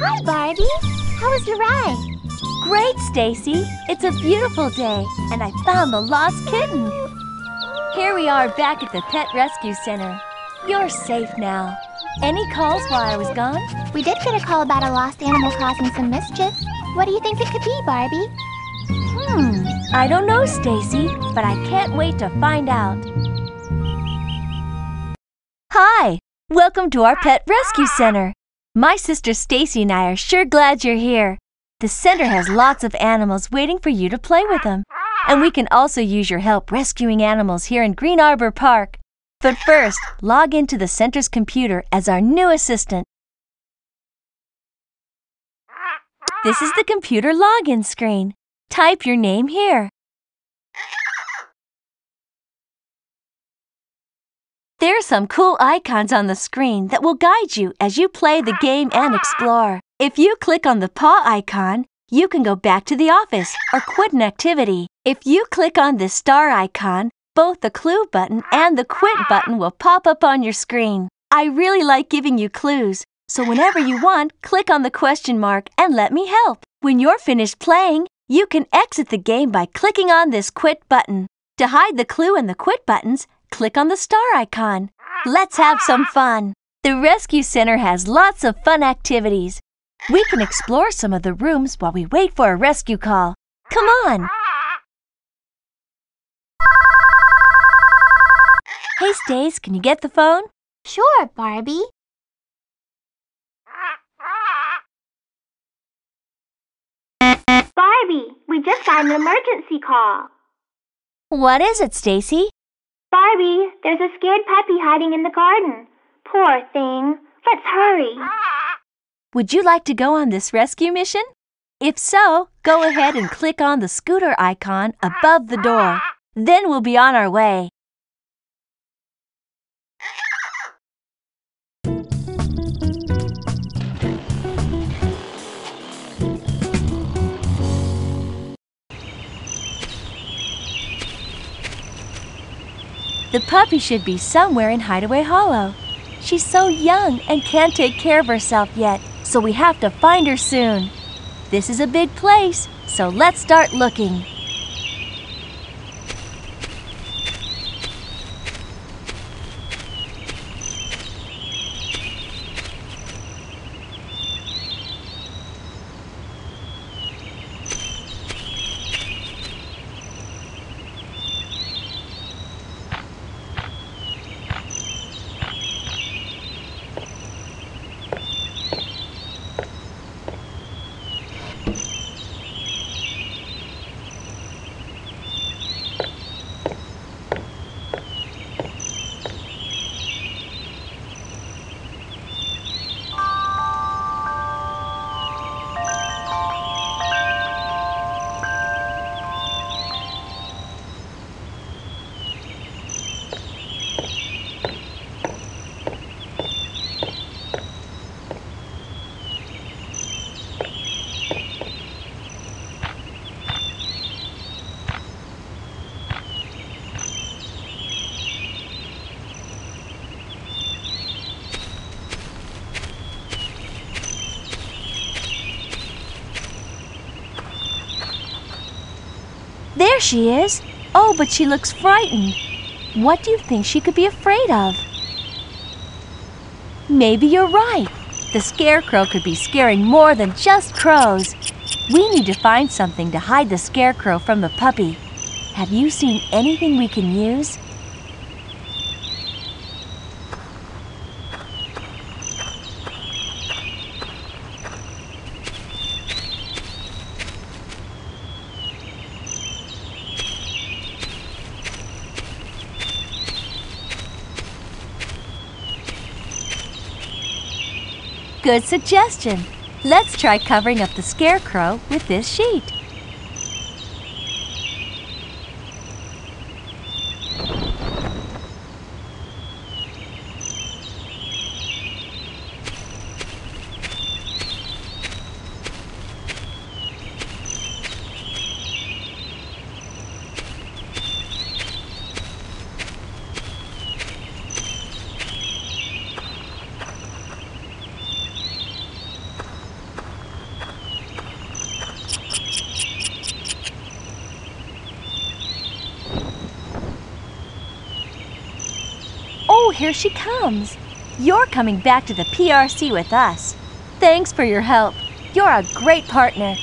Hi, Barbie. How was your ride? Great, Stacie. It's a beautiful day, and I found the lost kitten. Here we are back at the Pet Rescue Center. You're safe now. Any calls while I was gone? We did get a call about a lost animal causing some mischief. What do you think it could be, Barbie? I don't know, Stacie, but I can't wait to find out. Hi! Welcome to our Pet Rescue Center. My sister Stacie and I are sure glad you're here. The center has lots of animals waiting for you to play with them. And we can also use your help rescuing animals here in Green Arbor Park. But first, log into the center's computer as our new assistant. This is the computer login screen. Type your name here. There are some cool icons on the screen that will guide you as you play the game and explore. If you click on the paw icon, you can go back to the office or quit an activity. If you click on this star icon, both the clue button and the quit button will pop up on your screen. I really like giving you clues, so whenever you want, click on the question mark and let me help. When you're finished playing, you can exit the game by clicking on this quit button. To hide the clue and the quit buttons, click on the star icon. Let's have some fun! The Rescue Center has lots of fun activities. We can explore some of the rooms while we wait for a rescue call. Come on! Hey, Stace, can you get the phone? Sure, Barbie. Barbie, we just got an emergency call. What is it, Stacie? Barbie, there's a scared puppy hiding in the garden. Poor thing. Let's hurry. Would you like to go on this rescue mission? If so, go ahead and click on the scooter icon above the door. Then we'll be on our way. The puppy should be somewhere in Hideaway Hollow. She's so young and can't take care of herself yet, so we have to find her soon. This is a big place, so let's start looking. There she is! Oh, but she looks frightened. What do you think she could be afraid of? Maybe you're right. The scarecrow could be scaring more than just crows. We need to find something to hide the scarecrow from the puppy. Have you seen anything we can use? Good suggestion. Let's try covering up the scarecrow with this sheet. here she comes. You're coming back to the PRC with us. Thanks for your help. You're a great partner.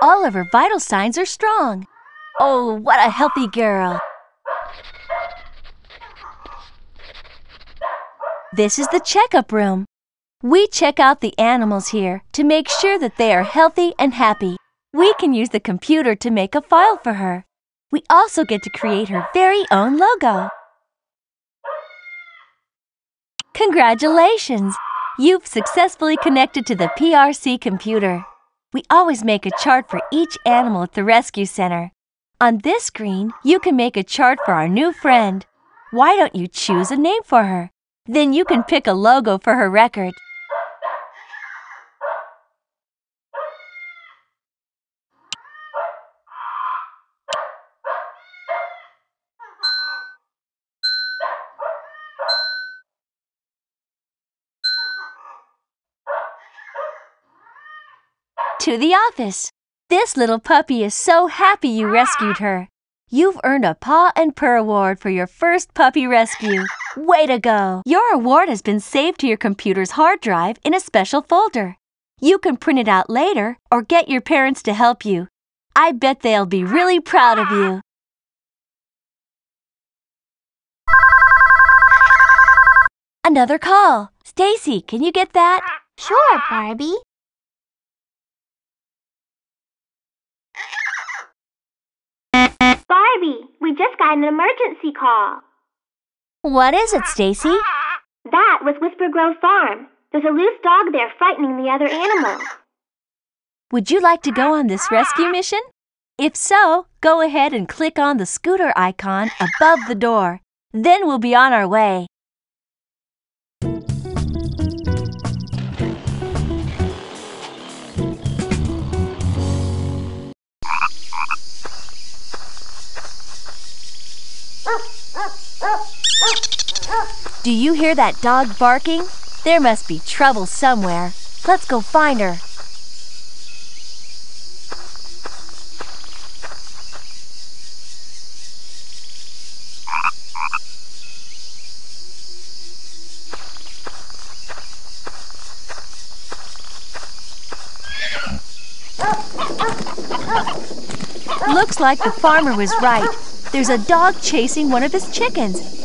All of her vital signs are strong. Oh, what a healthy girl. This is the checkup room. We check out the animals here to make sure that they are healthy and happy. We can use the computer to make a file for her. We also get to create her very own logo. Congratulations! You've successfully connected to the PRC computer. We always make a chart for each animal at the rescue center. On this screen, you can make a chart for our new friend. Why don't you choose a name for her? Then you can pick a logo for her record. To the office. This little puppy is so happy you rescued her. You've earned a Paw and Purr Award for your first puppy rescue. Way to go! Your award has been saved to your computer's hard drive in a special folder. You can print it out later or get your parents to help you. I bet they'll be really proud of you. Another call. Stacie, can you get that? Sure, Barbie. Barbie, we just got an emergency call. What is it, Stacie? That was Whisper Grove Farm. There's a loose dog there frightening the other animals. Would you like to go on this rescue mission? If so, go ahead and click on the scooter icon above the door. Then we'll be on our way. Do you hear that dog barking? There must be trouble somewhere. Let's go find her. Looks like the farmer was right. There's a dog chasing one of his chickens.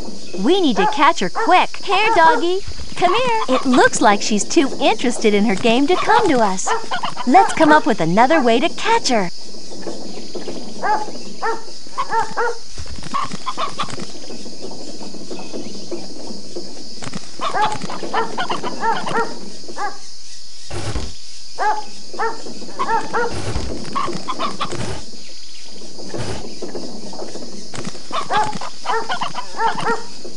We need to catch her quick. Here, doggy. Come here. It looks like she's too interested in her game to come to us. Let's come up with another way to catch her.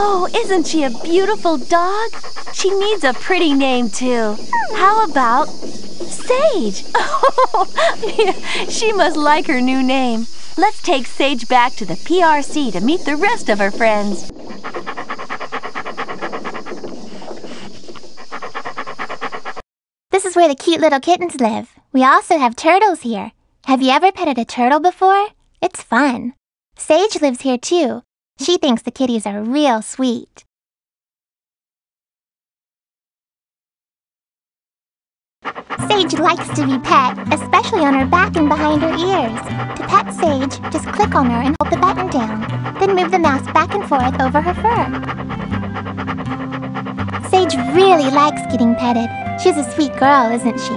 Oh, isn't she a beautiful dog? She needs a pretty name, too. How about Sage? Oh, she must like her new name. Let's take Sage back to the PRC to meet the rest of her friends. This is where the cute little kittens live. We also have turtles here. Have you ever petted a turtle before? It's fun. Sage lives here too. She thinks the kitties are real sweet. Sage likes to be pet, especially on her back and behind her ears. To pet Sage, just click on her and hold the button down. Then move the mouse back and forth over her fur. Sage really likes getting petted. She's a sweet girl, isn't she?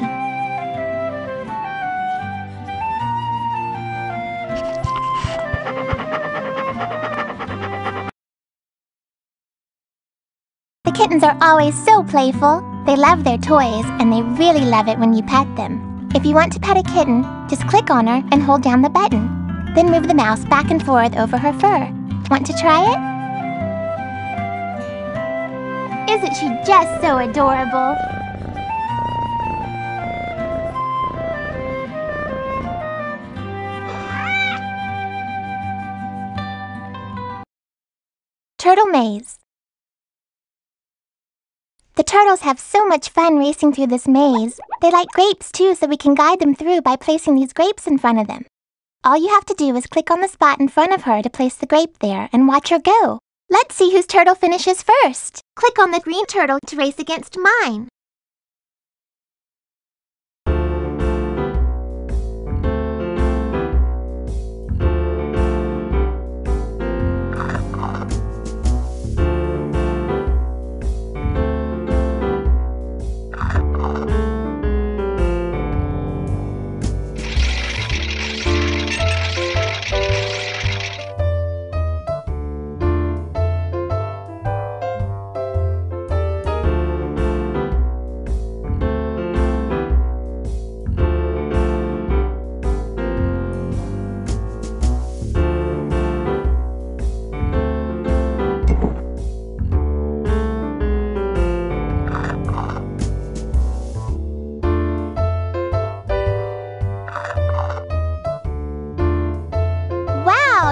The kittens are always so playful. They love their toys, and they really love it when you pet them. If you want to pet a kitten, just click on her and hold down the button. Then move the mouse back and forth over her fur. Want to try it? Isn't she just so adorable? Turtle maze. The turtles have so much fun racing through this maze. They like grapes too, so we can guide them through by placing these grapes in front of them. All you have to do is click on the spot in front of her to place the grape there and watch her go. Let's see whose turtle finishes first. Click on the green turtle to race against mine.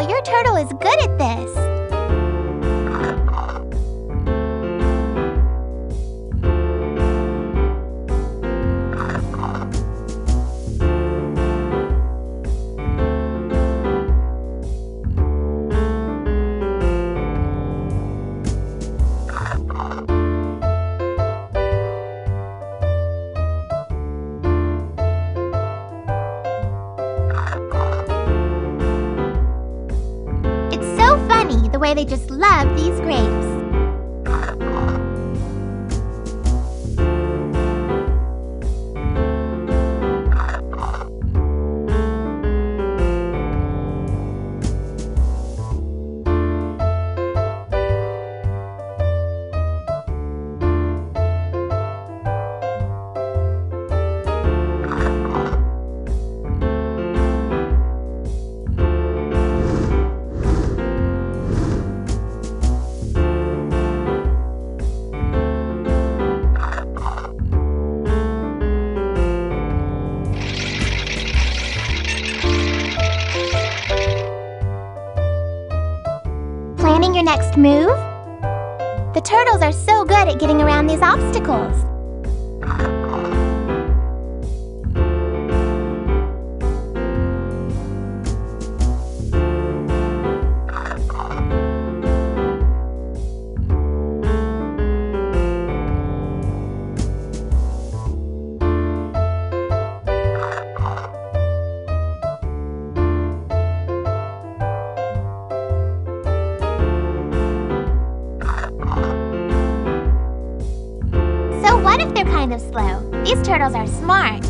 Your turtle is good at this. They just love these grapes. Next move? The turtles are so good at getting around these obstacles. These turtles are smart.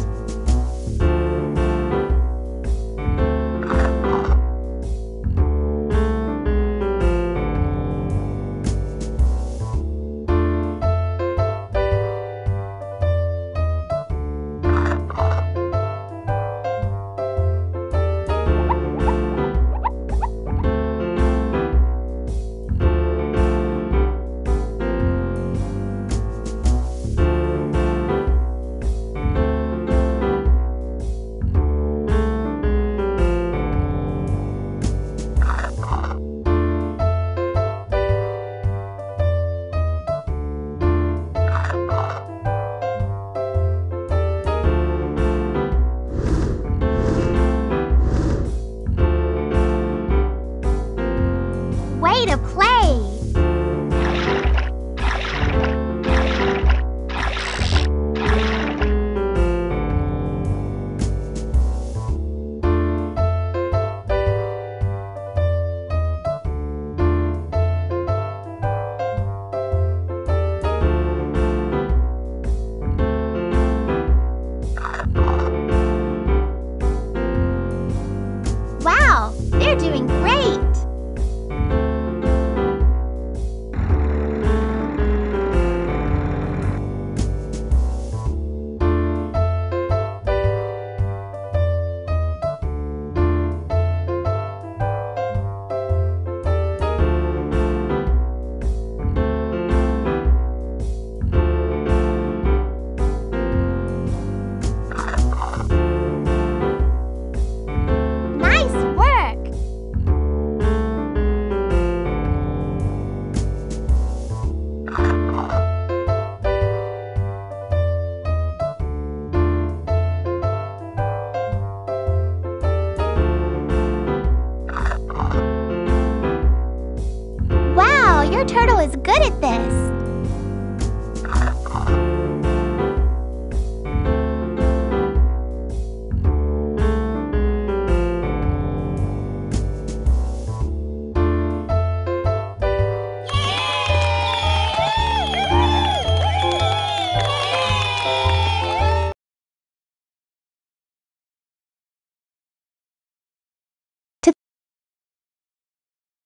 turtle is good at this.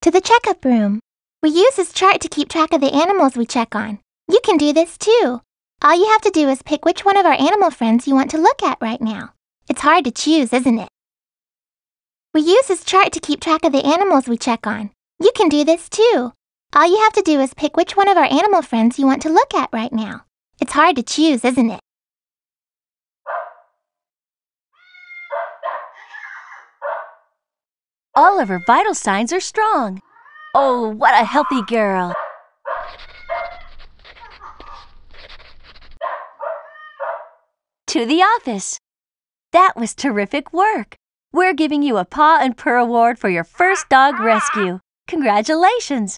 To the checkup room. We use this chart to keep track of the animals we check on. You can do this too. All you have to do is pick which one of our animal friends you want to look at right now. It's hard to choose, isn't it? We use this chart to keep track of the animals we check on. You can do this too. All you have to do is pick which one of our animal friends you want to look at right now. It's hard to choose, isn't it? All of her vital signs are strong. Oh, what a healthy girl. To the office. That was terrific work. We're giving you a Paw and Purr Award for your first dog rescue. Congratulations.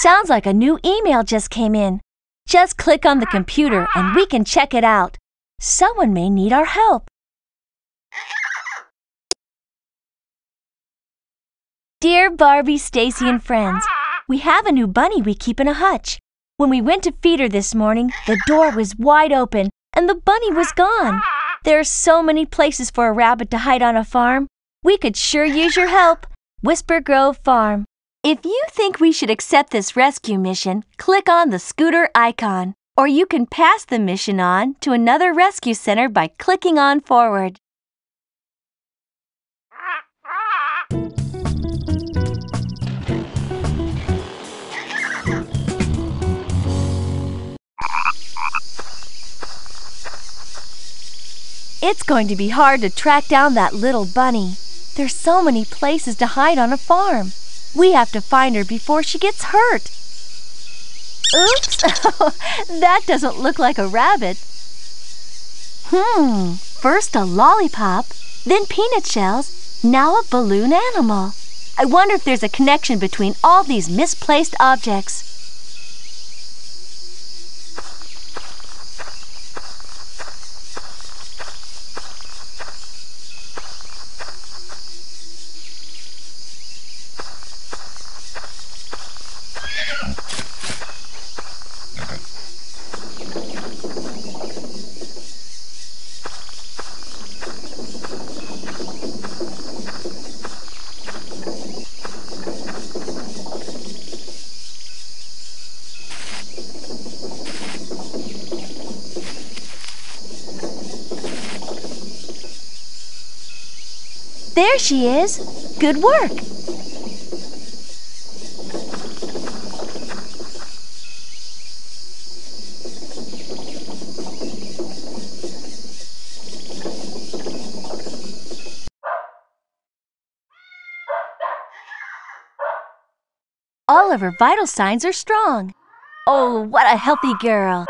Sounds like a new email just came in. Just click on the computer and we can check it out. Someone may need our help. Dear Barbie, Stacie, and friends, we have a new bunny we keep in a hutch. When we went to feed her this morning, the door was wide open and the bunny was gone. There are so many places for a rabbit to hide on a farm. We could sure use your help. Whisper Grove Farm. If you think we should accept this rescue mission, click on the scooter icon. Or you can pass the mission on to another rescue center by clicking on forward. It's going to be hard to track down that little bunny. There's so many places to hide on a farm. We have to find her before she gets hurt. Oops, that doesn't look like a rabbit. First a lollipop, then peanut shells, now a balloon animal. I wonder if there's a connection between all these misplaced objects. There she is. Good work. All of her vital signs are strong. Oh, what a healthy girl.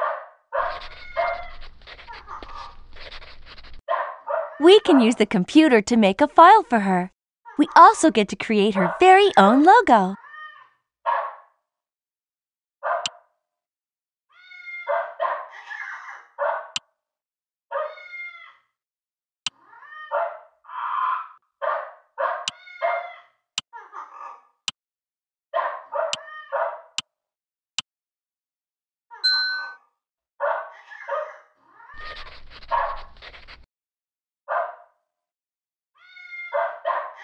We can use the computer to make a file for her. We also get to create her very own logo.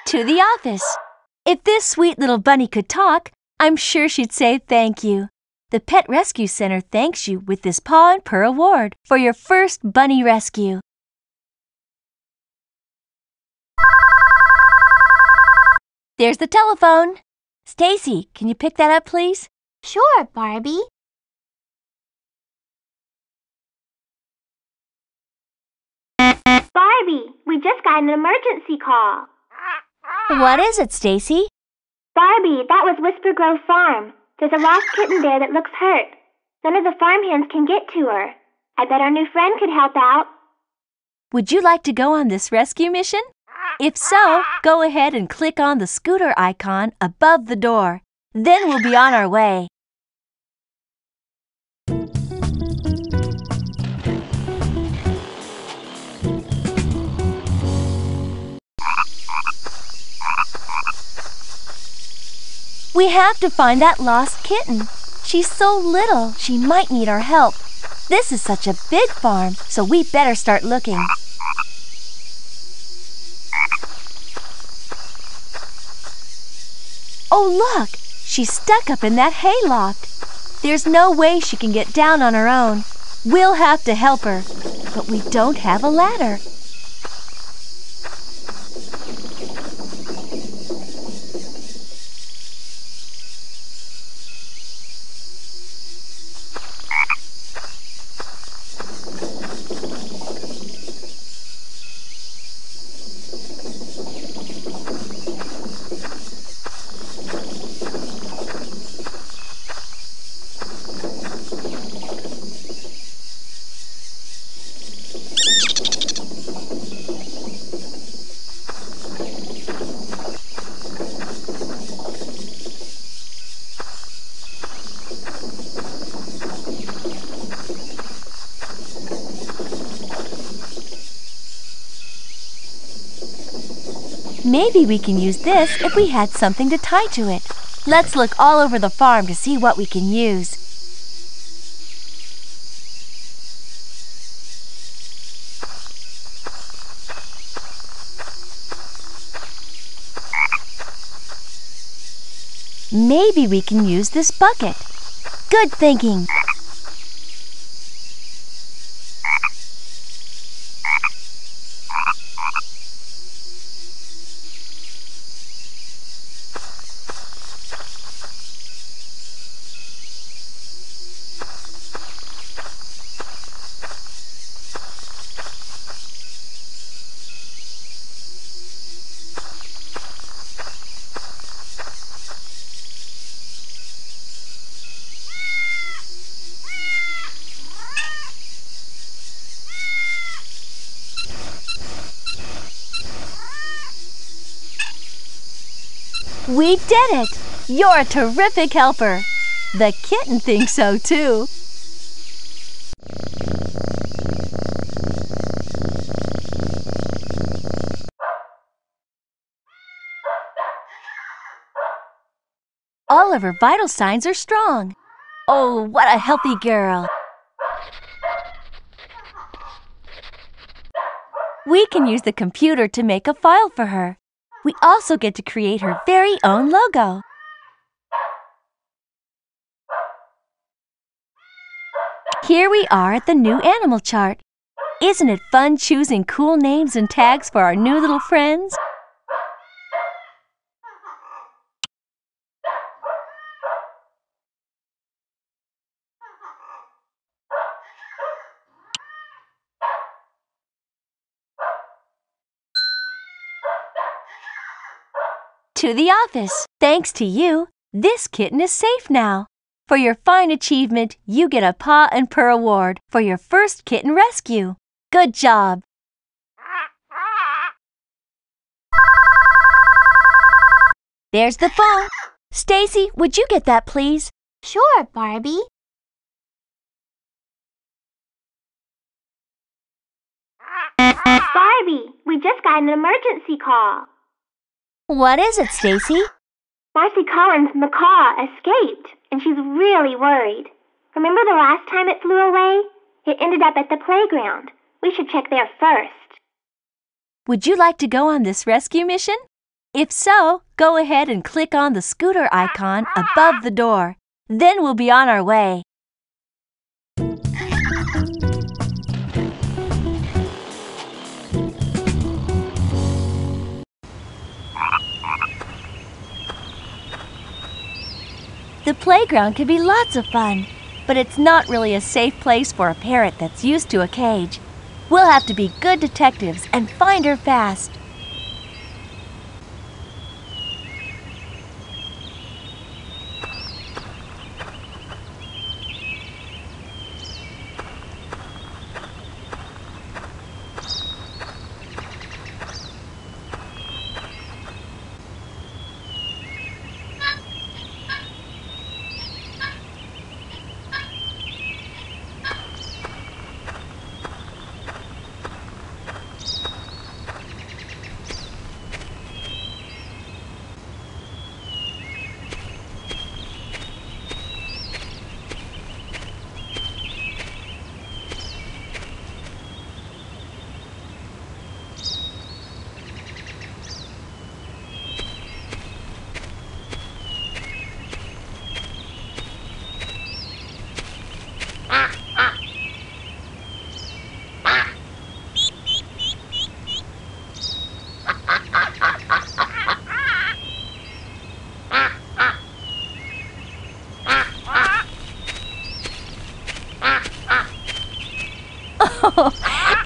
To the office. If this sweet little bunny could talk, I'm sure she'd say thank you. The Pet Rescue Center thanks you with this Paw and Purr Award for your first bunny rescue. There's the telephone. Stacie, can you pick that up, please? Sure, Barbie. Barbie, we just got an emergency call. What is it, Stacie? Barbie, that was Whisper Grove Farm. There's a lost kitten there that looks hurt. None of the farmhands can get to her. I bet our new friend could help out. Would you like to go on this rescue mission? If so, go ahead and click on the scooter icon above the door. Then we'll be on our way. We have to find that lost kitten. She's so little, she might need our help. This is such a big farm, so we better start looking. Oh, look! She's stuck up in that hayloft. There's no way she can get down on her own. We'll have to help her, but we don't have a ladder. Maybe we can use this if we had something to tie to it. Let's look all over the farm to see what we can use. Maybe we can use this bucket. Good thinking! We did it! You're a terrific helper! The kitten thinks so too! All of her vital signs are strong. Oh, what a healthy girl! We can use the computer to make a file for her. We also get to create her very own logo. Here we are at the new animal chart. Isn't it fun choosing cool names and tags for our new little friends? To the office. Thanks to you, this kitten is safe now. For your fine achievement, you get a Paw and Purr Award for your first kitten rescue. Good job! There's the phone. Stacie, would you get that, please? Sure, Barbie. Barbie, we just got an emergency call. What is it, Stacie? Marcy Collins' macaw escaped, and she's really worried. Remember the last time it flew away? It ended up at the playground. We should check there first. Would you like to go on this rescue mission? If so, go ahead and click on the scooter icon above the door. Then we'll be on our way. The playground can be lots of fun, but it's not really a safe place for a parrot that's used to a cage. We'll have to be good detectives and find her fast.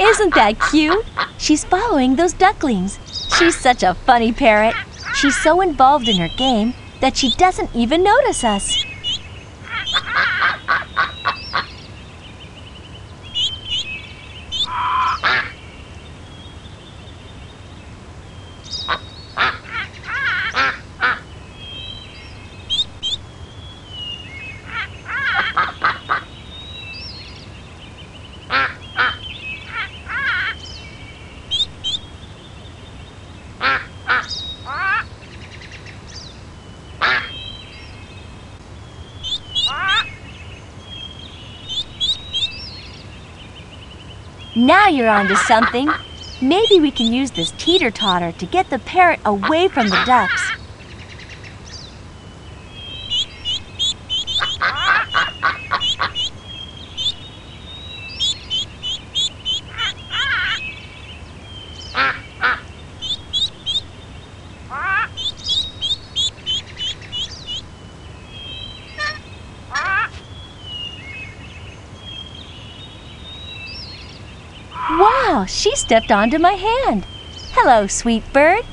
Isn't that cute? She's following those ducklings. She's such a funny parrot. She's so involved in her game that she doesn't even notice us. Now you're onto something. Maybe we can use this teeter-totter to get the parrot away from the ducks. She stepped onto my hand. Hello, sweet bird.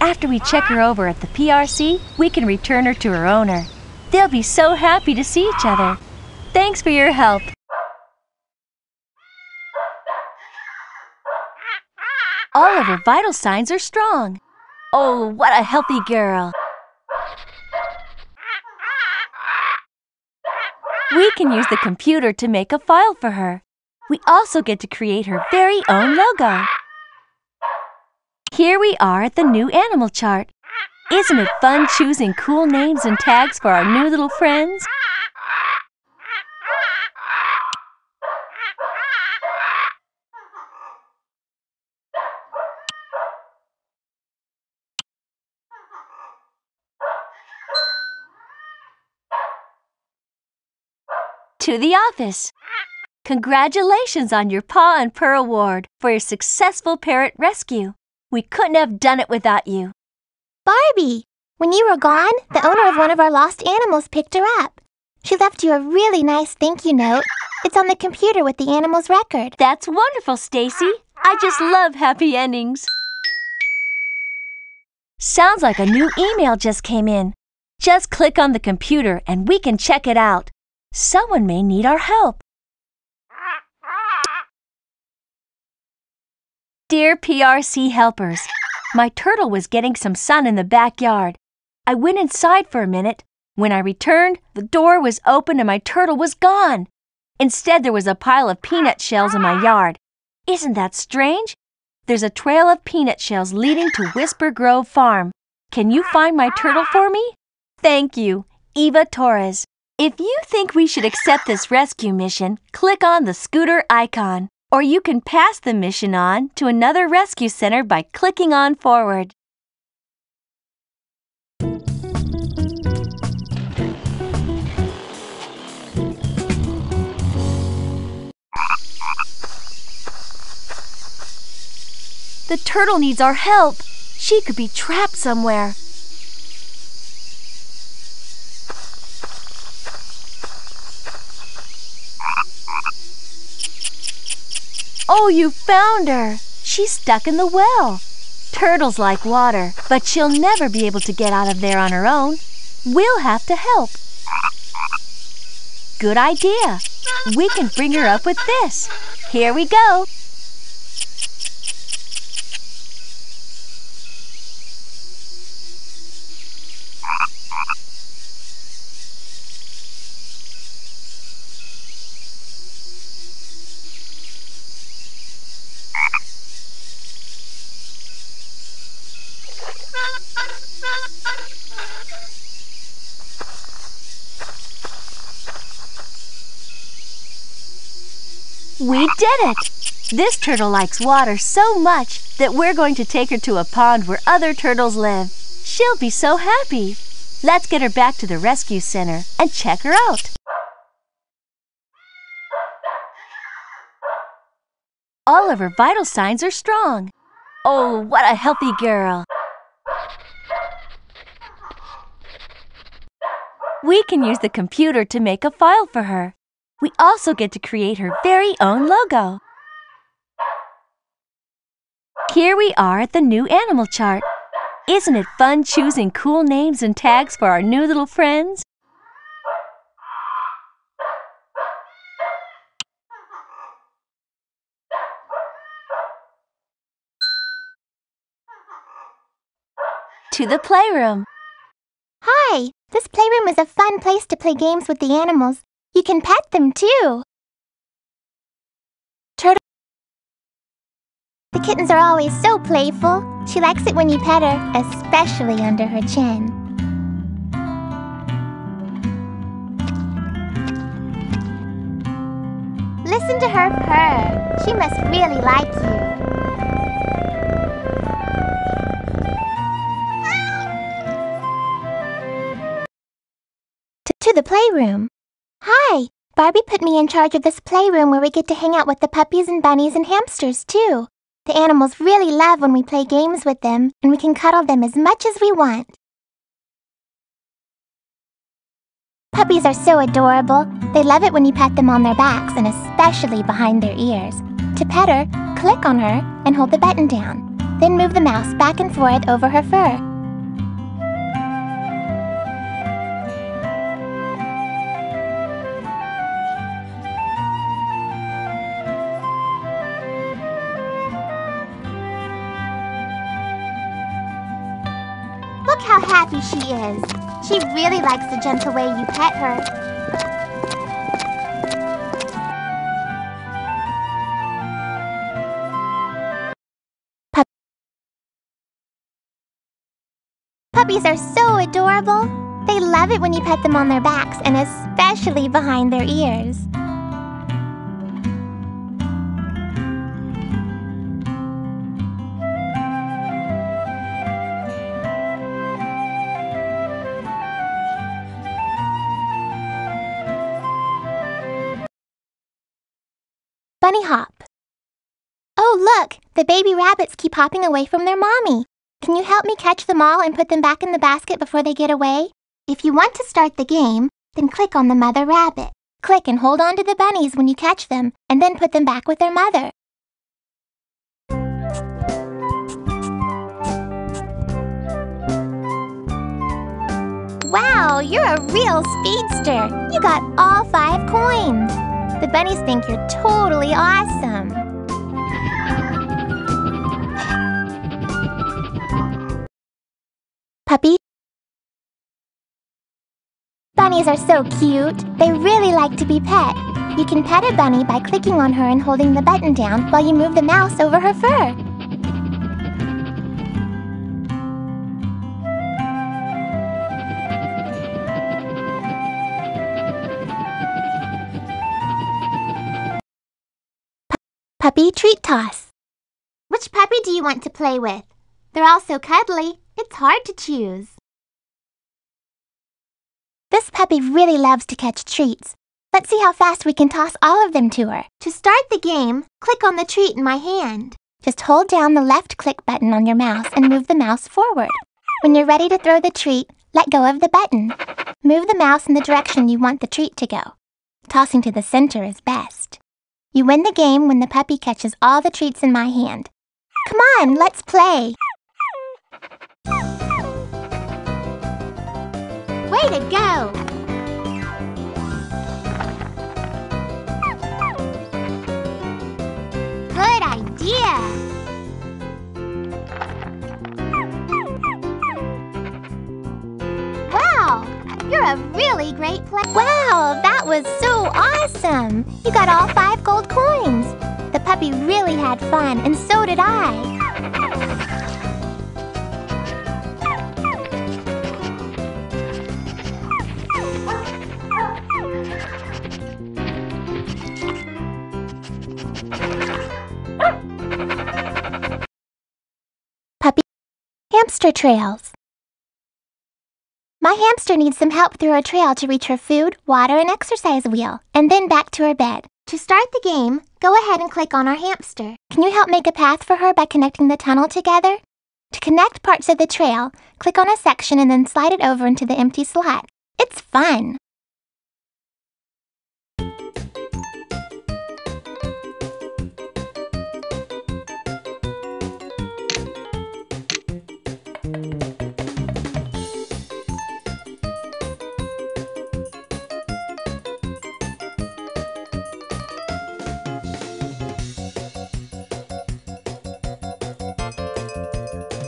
After we check her over at the PRC, we can return her to her owner. They'll be so happy to see each other. Thanks for your help. All of her vital signs are strong. Oh, what a healthy girl. We can use the computer to make a file for her. We also get to create her very own logo. Here we are at the new animal chart. Isn't it fun choosing cool names and tags for our new little friends? To the office. Congratulations on your Paw and Purr Award for your successful parrot rescue. We couldn't have done it without you. Barbie, when you were gone, the owner of one of our lost animals picked her up. She left you a really nice thank you note. It's on the computer with the animal's record. That's wonderful, Stacie. I just love happy endings. Sounds like a new email just came in. Just click on the computer and we can check it out. Someone may need our help. Dear PRC helpers, my turtle was getting some sun in the backyard. I went inside for a minute. When I returned, the door was open and my turtle was gone. Instead, there was a pile of peanut shells in my yard. Isn't that strange? There's a trail of peanut shells leading to Whisper Grove Farm. Can you find my turtle for me? Thank you, Eva Torres. If you think we should accept this rescue mission, click on the scooter icon. Or you can pass the mission on to another rescue center by clicking on forward. The turtle needs our help. She could be trapped somewhere. Oh, you found her! She's stuck in the well. Turtles like water, but she'll never be able to get out of there on her own. We'll have to help. Good idea. We can bring her up with this. Here we go. We did it! This turtle likes water so much that we're going to take her to a pond where other turtles live. She'll be so happy. Let's get her back to the rescue center and check her out. All of her vital signs are strong. Oh, what a healthy girl. We can use the computer to make a file for her. We also get to create her very own logo. Here we are at the new animal chart. Isn't it fun choosing cool names and tags for our new little friends? To the playroom. Hi, this playroom is a fun place to play games with the animals. You can pet them too. Turtle. The kittens are always so playful. She likes it when you pet her, especially under her chin. Listen to her purr. She must really like you. To the playroom. Hi, Barbie put me in charge of this playroom where we get to hang out with the puppies and bunnies and hamsters too. The animals really love when we play games with them, and we can cuddle them as much as we want. Puppies are so adorable. They love it when you pat them on their backs and especially behind their ears. To pet her, click on her and hold the button down. Then move the mouse back and forth over her fur. Look how happy she is. She really likes the gentle way you pet her. Puppies are so adorable. They love it when you pet them on their backs and especially behind their ears. Bunny hop. Oh, look! The baby rabbits keep hopping away from their mommy. Can you help me catch them all and put them back in the basket before they get away? If you want to start the game, then click on the mother rabbit. Click and hold on to the bunnies when you catch them, and then put them back with their mother. Wow, you're a real speedster! You got all 5 coins! The bunnies think you're totally awesome. Puppy. Bunnies are so cute. They really like to be pet. You can pet a bunny by clicking on her and holding the button down while you move the mouse over her fur. Puppy treat toss. Which puppy do you want to play with? They're all so cuddly, it's hard to choose. This puppy really loves to catch treats. Let's see how fast we can toss all of them to her. To start the game, click on the treat in my hand. Just hold down the left click button on your mouse and move the mouse forward. When you're ready to throw the treat, let go of the button. Move the mouse in the direction you want the treat to go. Tossing to the center is best. You win the game when the puppy catches all the treats in my hand. Come on, let's play! Way to go! Good idea! Wow! You're a really great player! Wow, that was so awesome! You got all 5 gold coins! The puppy really had fun, and so did I! Puppy hamster trails. My hamster needs some help through her trail to reach her food, water, and exercise wheel, and then back to her bed. To start the game, go ahead and click on our hamster. Can you help make a path for her by connecting the tunnel together? To connect parts of the trail, click on a section and then slide it over into the empty slot. It's fun!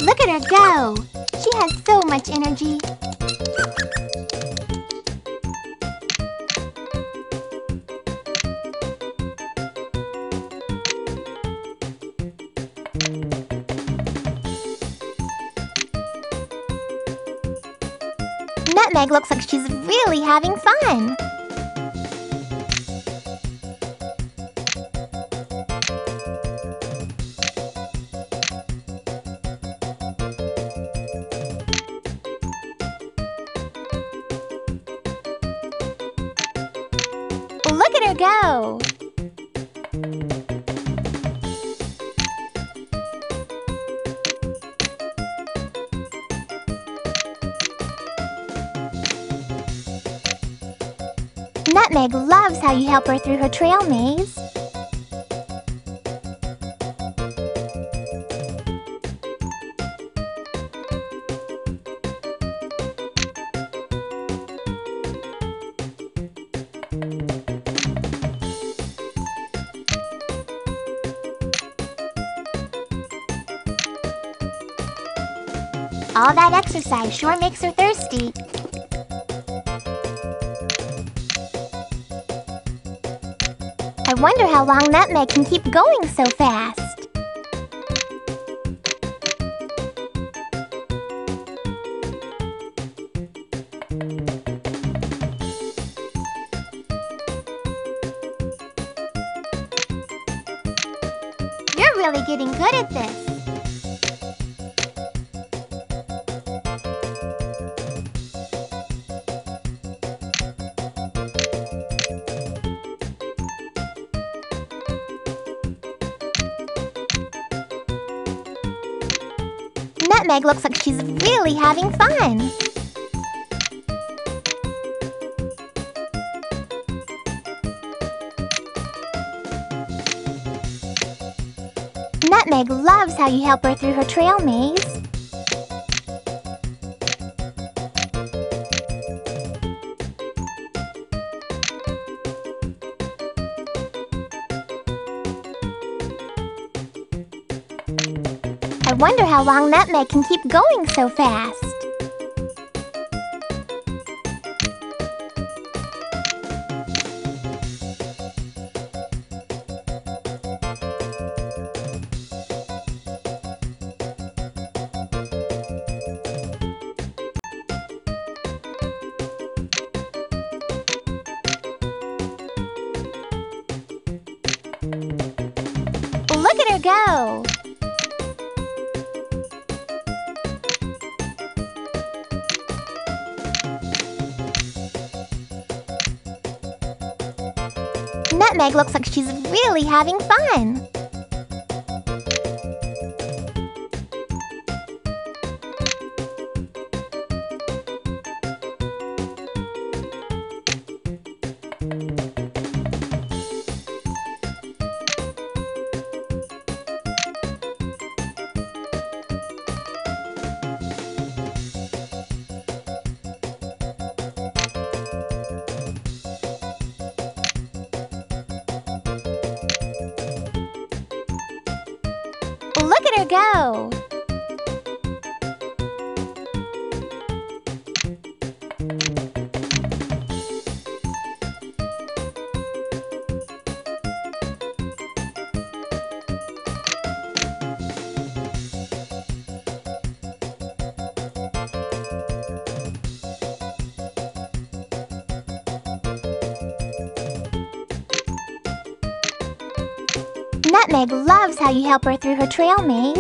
Look at her go! She has so much energy. Nutmeg looks like she's really having fun. Look at her go! Nutmeg loves how you help her through her trail maze. All that exercise sure makes her thirsty. I wonder how long Nutmeg can keep going so fast. You're really getting good at this. Nutmeg looks like she's really having fun. Nutmeg loves how you help her through her trail maze. I wonder how long Nutmeg can keep going so fast. Look at her go! Nutmeg looks like she's really having fun. Look at her go! Nutmeg loves how you help her through her trail maze.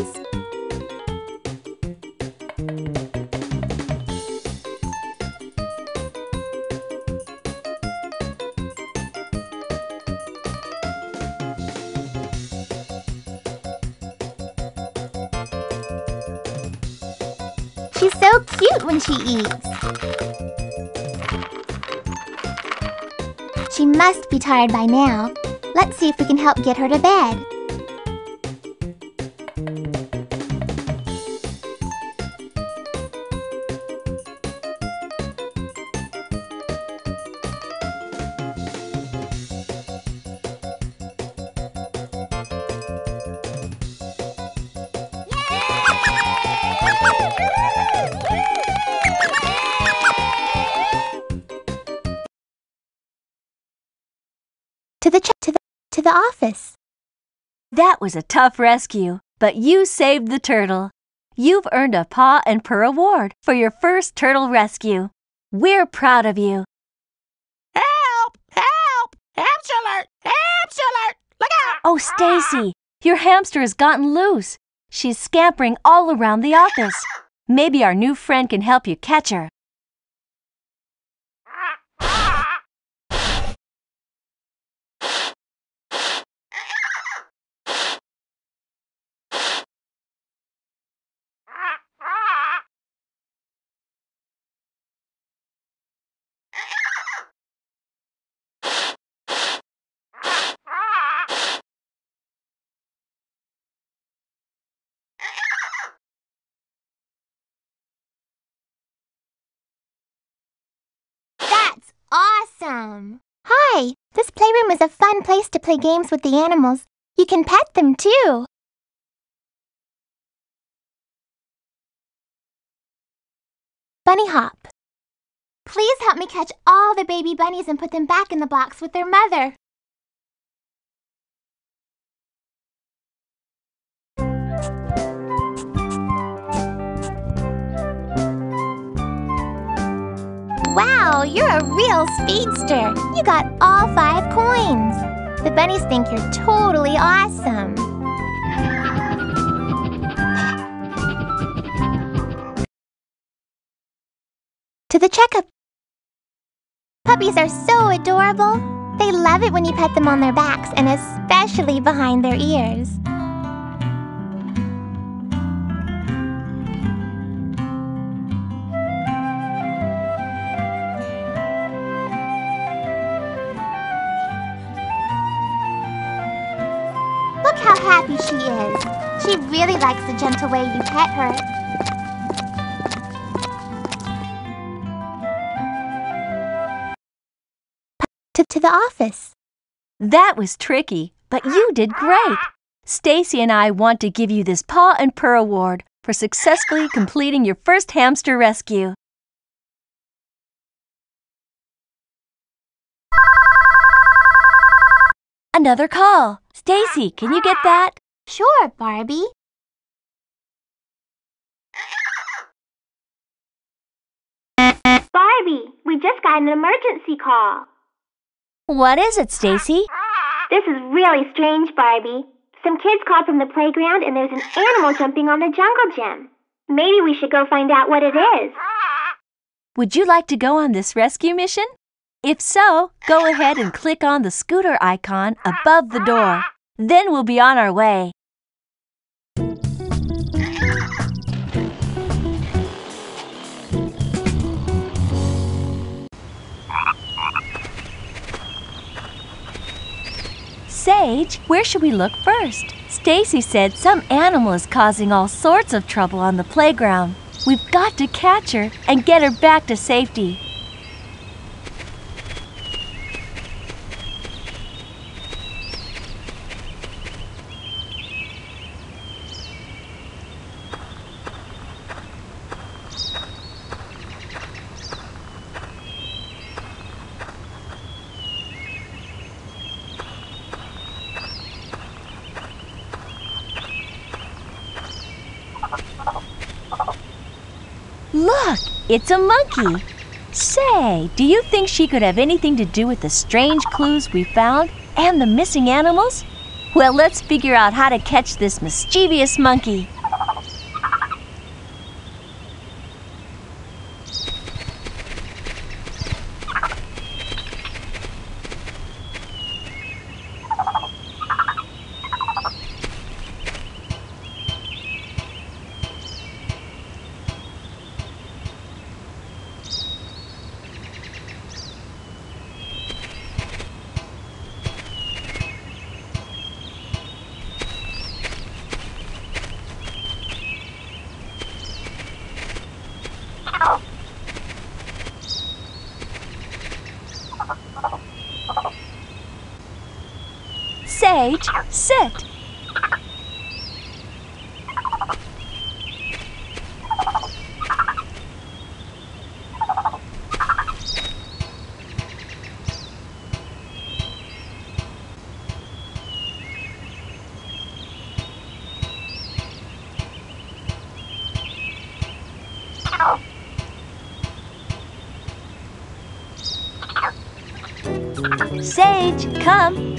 She's so cute when she eats. She must be tired by now. Let's see if we can help get her to bed. Yay! office. That was a tough rescue, but you saved the turtle. You've earned a Paw and Purr Award for your first turtle rescue. We're proud of you. Help! Help! Hamster alert! Hamster alert! Look out! Oh, Stacie, your hamster has gotten loose. She's scampering all around the office. Maybe our new friend can help you catch her. Awesome! Hi! This playroom is a fun place to play games with the animals. You can pet them, too! Bunny hop. Please help me catch all the baby bunnies and put them back in the box with their mother. Wow, you're a real speedster! You got all 5 coins! The bunnies think you're totally awesome! To the checkup! Puppies are so adorable! They love it when you pet them on their backs, and especially behind their ears. Look how happy she is. She really likes the gentle way you pet her. To the office. That was tricky, but you did great. Stacie and I want to give you this Paw and Purr Award for successfully completing your first hamster rescue. Another call. Stacie, can you get that? Sure, Barbie. Barbie, we just got an emergency call. What is it, Stacie? This is really strange, Barbie. Some kids called from the playground and there's an animal jumping on the jungle gym. Maybe we should go find out what it is. Would you like to go on this rescue mission? If so, go ahead and click on the scooter icon above the door. Then we'll be on our way. Sage, where should we look first? Stacie said some animal is causing all sorts of trouble on the playground. We've got to catch her and get her back to safety. Look, it's a monkey. Say, do you think she could have anything to do with the strange clues we found and the missing animals? Well, let's figure out how to catch this mischievous monkey. Sage, sit. Sage, come.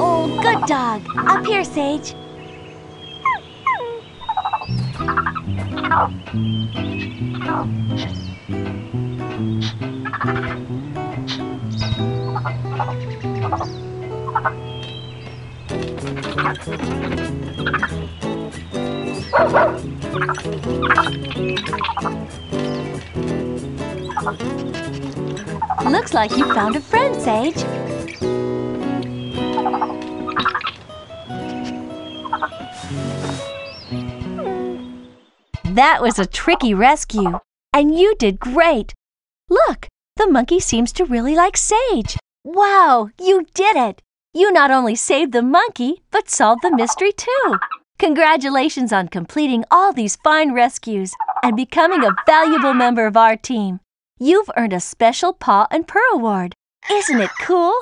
Oh, good dog. Up here, Sage. Looks like you found a friend, Sage. That was a tricky rescue, and you did great. Look, the monkey seems to really like Sage. Wow, you did it! You not only saved the monkey, but solved the mystery too. Congratulations on completing all these fine rescues and becoming a valuable member of our team. You've earned a special Paw and Purr Award. Isn't it cool?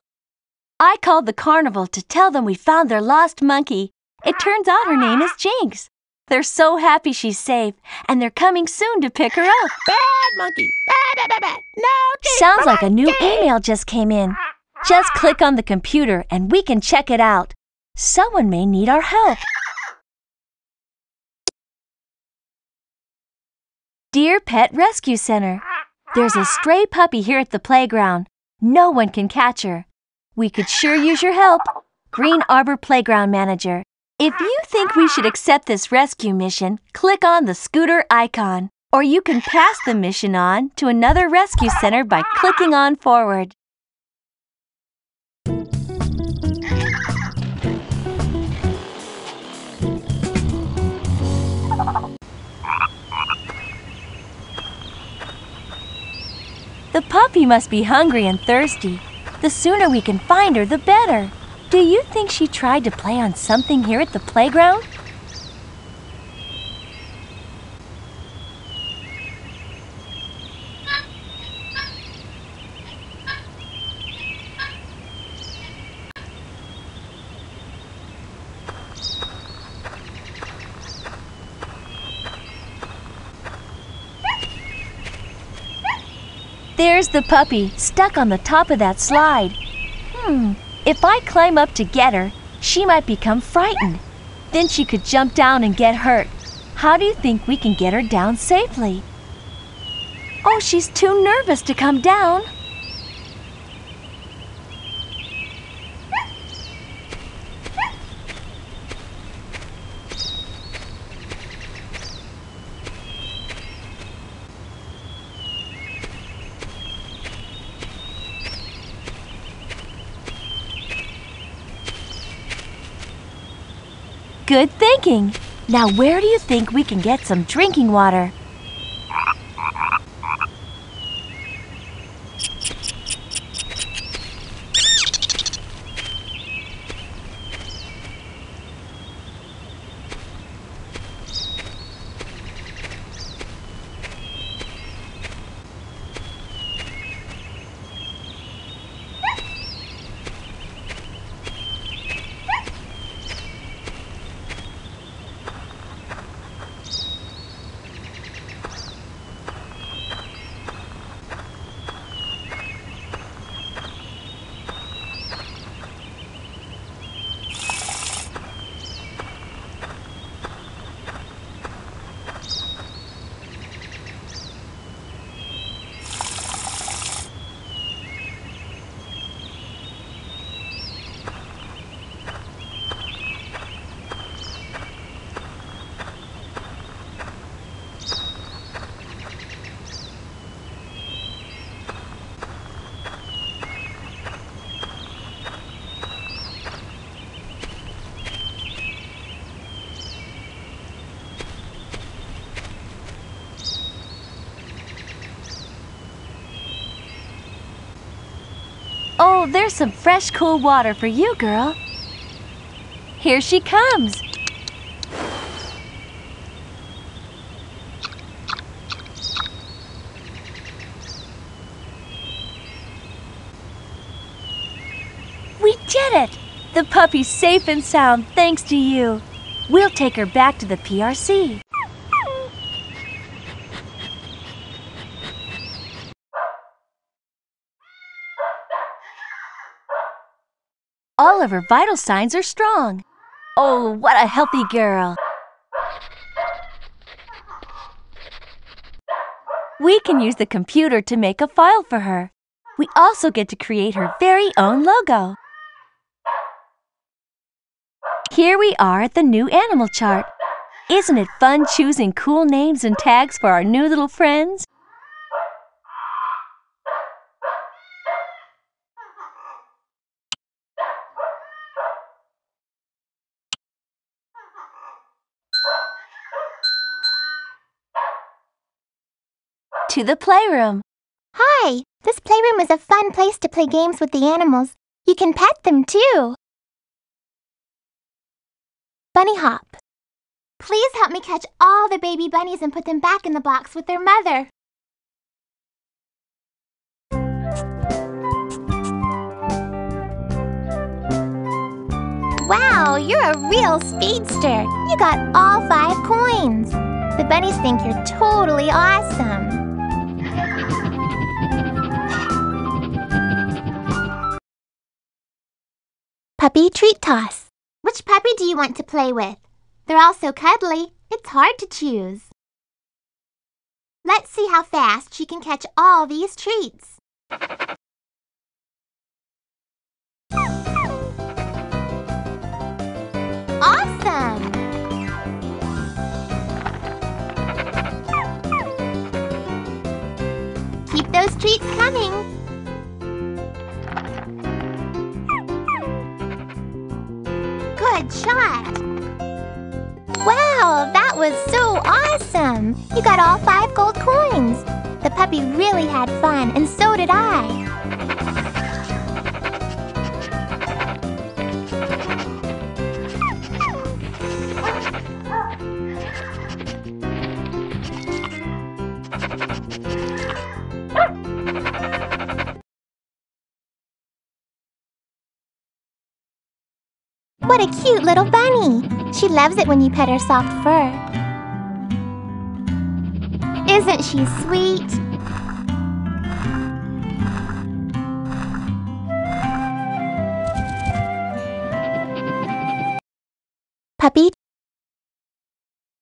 I called the carnival to tell them we found their lost monkey. It turns out her name is Jinx. They're so happy she's safe, and they're coming soon to pick her up. Bad monkey! Bad, bad, bad. No, Jinx. Sounds like a new email just came in. Just click on the computer and we can check it out. Someone may need our help. Dear Pet Rescue Center, there's a stray puppy here at the playground. No one can catch her. We could sure use your help. Green Arbor Playground Manager. If you think we should accept this rescue mission, click on the scooter icon. Or you can pass the mission on to another rescue center by clicking on forward. The puppy must be hungry and thirsty. The sooner we can find her, the better. Do you think she tried to play on something here at the playground? There's the puppy, stuck on the top of that slide. If I climb up to get her, she might become frightened. Then she could jump down and get hurt. How do you think we can get her down safely? Oh, she's too nervous to come down. Good thinking. Now, where do you think we can get some drinking water? Oh, there's some fresh, cool water for you, girl. Here she comes. get it. The puppy's safe and sound thanks to you. We'll take her back to the PRC. All of her vital signs are strong. Oh, what a healthy girl. We can use the computer to make a file for her. We also get to create her very own logo. Here we are at the new animal chart. Isn't it fun choosing cool names and tags for our new little friends? To the playroom. Hi! This playroom is a fun place to play games with the animals. You can pet them too. Bunny hop. Please help me catch all the baby bunnies and put them back in the box with their mother. Wow, you're a real speedster. You got all 5 coins. The bunnies think you're totally awesome. Puppy treat toss. Which puppy do you want to play with? They're all so cuddly, it's hard to choose. Let's see how fast she can catch all these treats. Awesome! Keep those treats coming. Good shot! Wow, that was so awesome! You got all 5 gold coins! The puppy really had fun, and so did I! What a cute little bunny! She loves it when you pet her soft fur. Isn't she sweet? Puppy.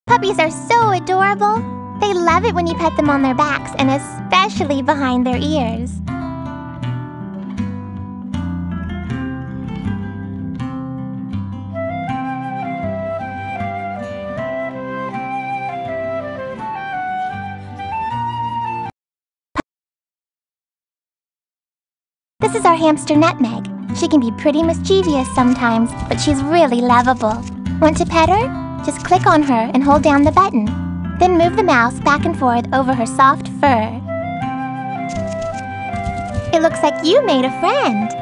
Puppies are so adorable. They love it when you pet them on their backs and especially behind their ears. This is our hamster Nutmeg. She can be pretty mischievous sometimes, but she's really lovable. Want to pet her? Just click on her and hold down the button. Then move the mouse back and forth over her soft fur. It looks like you made a friend.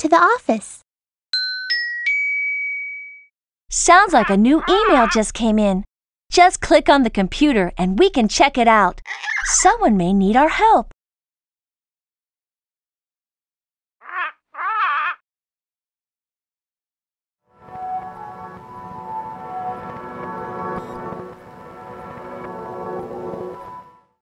To the office. Sounds like a new email just came in. Just click on the computer and we can check it out. Someone may need our help.